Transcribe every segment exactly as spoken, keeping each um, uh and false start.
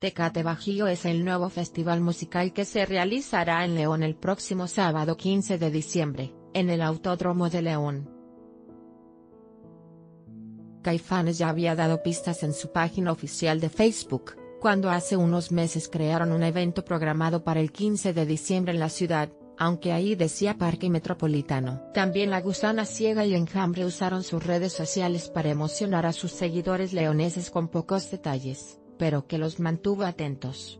Tecate Bajío es el nuevo festival musical que se realizará en León el próximo sábado quince de diciembre, en el Autódromo de León. Caifanes ya había dado pistas en su página oficial de Facebook, cuando hace unos meses crearon un evento programado para el quince de diciembre en la ciudad, aunque ahí decía Parque Metropolitano. También La Gusana Ciega y Enjambre usaron sus redes sociales para emocionar a sus seguidores leoneses con pocos detalles, pero que los mantuvo atentos.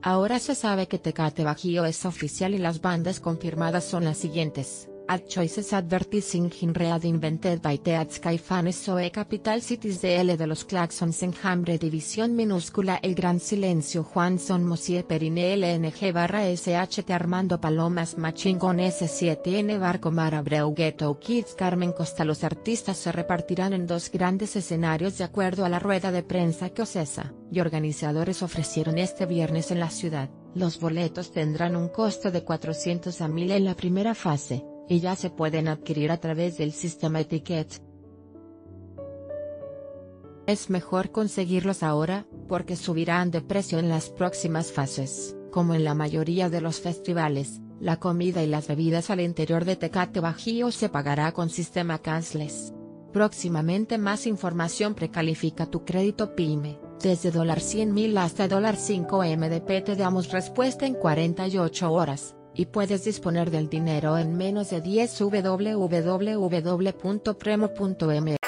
Ahora se sabe que Tecate Bajío es oficial y las bandas confirmadas son las siguientes: At Choices Advertising in Read Invented by Teats Caifanes Soe Capital Cities D L de los Claxons Enjambre División Minúscula El Gran Silencio Juan Son Mosí Perine L N G Barra S H T Armando Palomas Machingón S siete N Barco Mar Abreu Ghetto Kids Carmen Costa. Los artistas se repartirán en dos grandes escenarios de acuerdo a la rueda de prensa que Ocesa y organizadores ofrecieron este viernes en la ciudad. Los boletos tendrán un costo de cuatrocientos a mil en la primera fase, y ya se pueden adquirir a través del sistema Eticket. Es mejor conseguirlos ahora, porque subirán de precio en las próximas fases. Como en la mayoría de los festivales, la comida y las bebidas al interior de Tecate Bajío se pagará con sistema cashless. Próximamente más información. Precalifica tu crédito pyme, desde cien mil hasta cinco millones de pesos te damos respuesta en cuarenta y ocho horas. Y puedes disponer del dinero en menos de diez minutos. www punto premo punto m s